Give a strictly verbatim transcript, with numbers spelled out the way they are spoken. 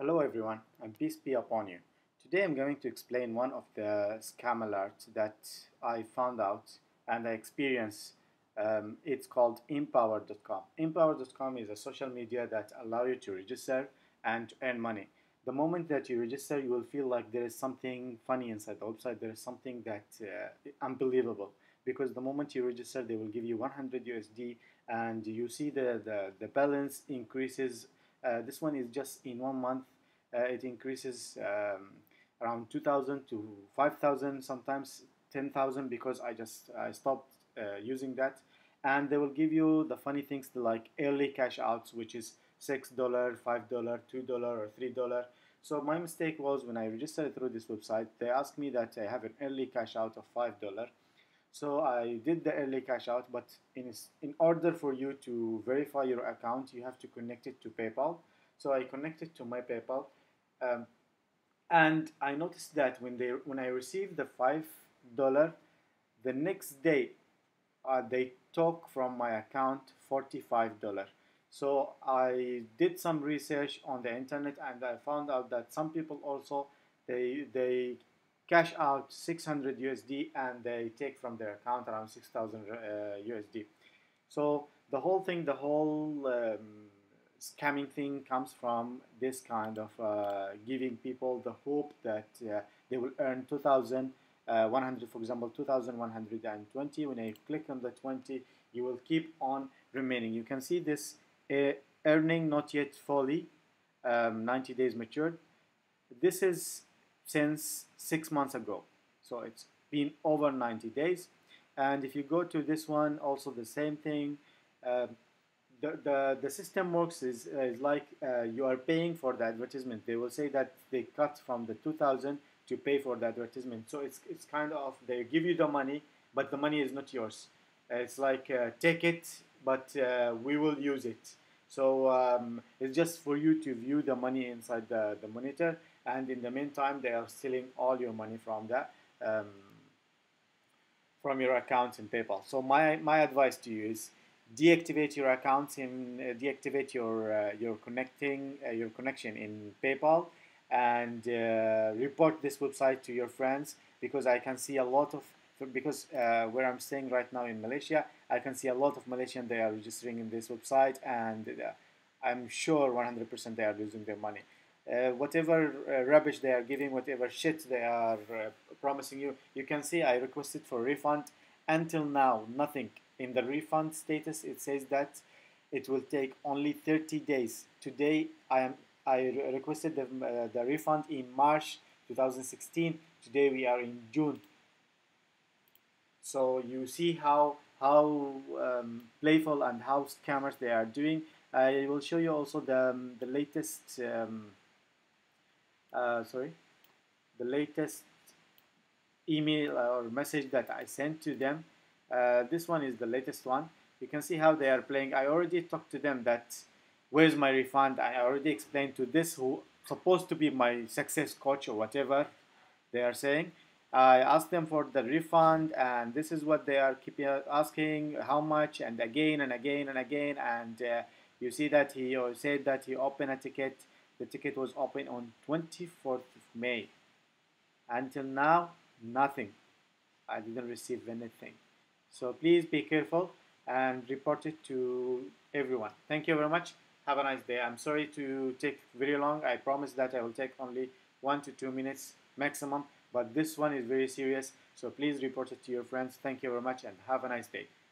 Hello everyone, and peace be upon you. Today I'm going to explain one of the scam alerts that I found out and I experienced. Um, it's called empowr dot com. empowr dot com is a social media that allows you to register and earn money. The moment that you register, you will feel like there is something funny inside the website. There is something that uh, unbelievable, because the moment you register, they will give you one hundred U S D, and you see the, the, the balance increases. Uh, this one is just in one month. Uh, it increases um, around two thousand to five thousand, sometimes ten thousand, because I just I stopped uh, using that. And they will give you the funny things like early cash outs, which is six dollars, five dollars, two dollars, or three dollars. So my mistake was, when I registered through this website, they asked me that I have an early cash out of five dollars. So I did the early cash out, but in, in order for you to verify your account, you have to connect it to PayPal. So I connected to my PayPal, um, and I noticed that when they when I received the five dollars, the next day uh, they took from my account forty-five dollars. So I did some research on the internet, and I found out that some people also they they cash out six hundred U S D and they take from their account around six thousand uh, U S D. So the whole thing, the whole um, scamming thing comes from this kind of uh, giving people the hope that uh, they will earn two thousand one hundred, for example, two thousand one hundred twenty. When I click on the twenty, you will keep on remaining. You can see this uh, earning not yet fully, um, ninety days matured. This is since six months ago, so it's been over ninety days. And if you go to this one, also the same thing. uh, the, the the system works is, is like uh, you are paying for the advertisement. They will say that they cut from the two thousand to pay for the advertisement. So it's, it's kind of, they give you the money, but the money is not yours. It's like uh, take it, but uh, we will use it. So um, it's just for you to view the money inside the, the monitor, and in the meantime they are stealing all your money from that um, from your accounts in PayPal. So my my advice to you is deactivate your accounts in uh, deactivate your uh, your connecting uh, your connection in PayPal, and uh, report this website to your friends, because I can see a lot of, because uh, where I'm staying right now in Malaysia, I can see a lot of Malaysians, they are registering in this website, and uh, I'm sure one hundred percent they are losing their money. Uh, whatever uh, rubbish they are giving, whatever shit they are uh, promising you, you can see I requested for refund. Until now, nothing. In the refund status, it says that it will take only thirty days. Today, I am I re requested the, uh, the refund in March two thousand sixteen. Today we are in June. So you see how how um, playful and how scammers they are doing. I will show you also the um, the latest. Um, Uh, sorry, the latest email or message that I sent to them. Uh, this one is the latest one. You can see how they are playing. I already talked to them that where's my refund. I already explained to this, who supposed to be my success coach or whatever they are saying. I asked them for the refund, and this is what they are keeping asking, how much, and again and again and again. And uh, you see that he said that he opened a ticket. The ticket was open on twenty-fourth of May. Until now, nothing. I didn't receive anything. So please be careful and report it to everyone. Thank you very much. Have a nice day. I'm sorry to take very long. I promise that I will take only one to two minutes maximum. But this one is very serious. So please report it to your friends. Thank you very much, and have a nice day.